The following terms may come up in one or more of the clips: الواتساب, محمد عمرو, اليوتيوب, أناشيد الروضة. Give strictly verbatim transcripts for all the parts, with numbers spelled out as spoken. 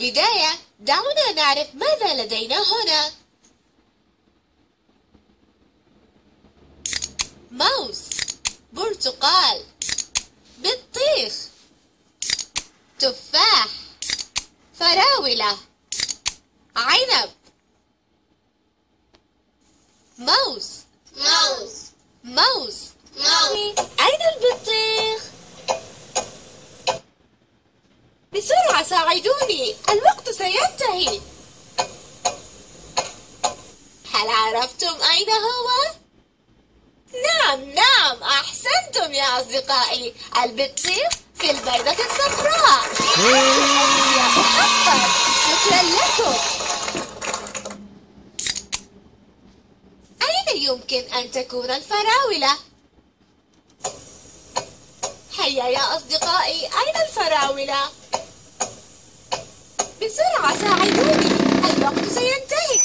البداية دعونا نعرف ماذا لدينا هنا. موز، برتقال، بطيخ، تفاح، فراولة، عنب. موز موز موز موز. أين البطيخ؟ بسرعة ساعدوني، الوقت سينتهي. هل عرفتم أين هو؟ نعم نعم، أحسنتم يا أصدقائي، البطيخ في البيضة الصفراء. يا محمد، شكرا لكم. يمكن أن تكون الفراولة. هيا يا أصدقائي، أين الفراولة؟ بسرعة ساعدوني، الوقت سينتهي.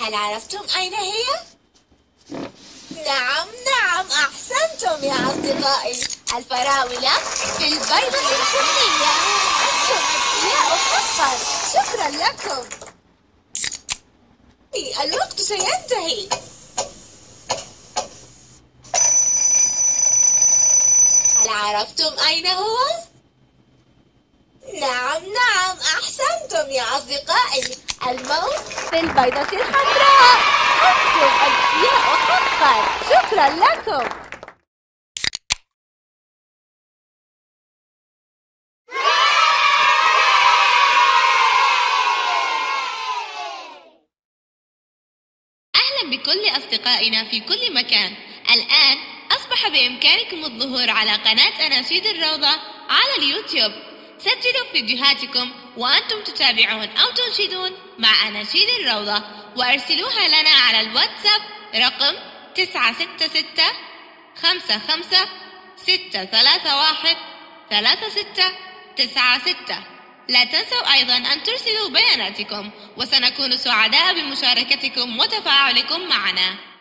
هل عرفتم أين هي؟ نعم نعم، أحسنتم يا أصدقائي، الفراولة في البيضة الفنية. أنتم أذكياء حقا، شكرا لكم. الوقت سينتهي. هل عرفتم أين هو؟ نعم نعم، أحسنتم يا أصدقائي، الموز في البيضة الحمراء. أنتم أذكياء حقا، شكرا لكم. بكل أصدقائنا في كل مكان. الآن أصبح بإمكانكم الظهور على قناة أناشيد الروضة على اليوتيوب. سجلوا فيديوهاتكم وأنتم تتابعون أو تنشدون مع أناشيد الروضة، وأرسلوها لنا على الواتساب رقم تسعة ستة ستة خمسة خمسة ستة ثلاثة واحد ثلاثة ستة تسعة ستة. لا تنسوا أيضا أن ترسلوا بياناتكم، وسنكون سعداء بمشاركتكم وتفاعلكم معنا.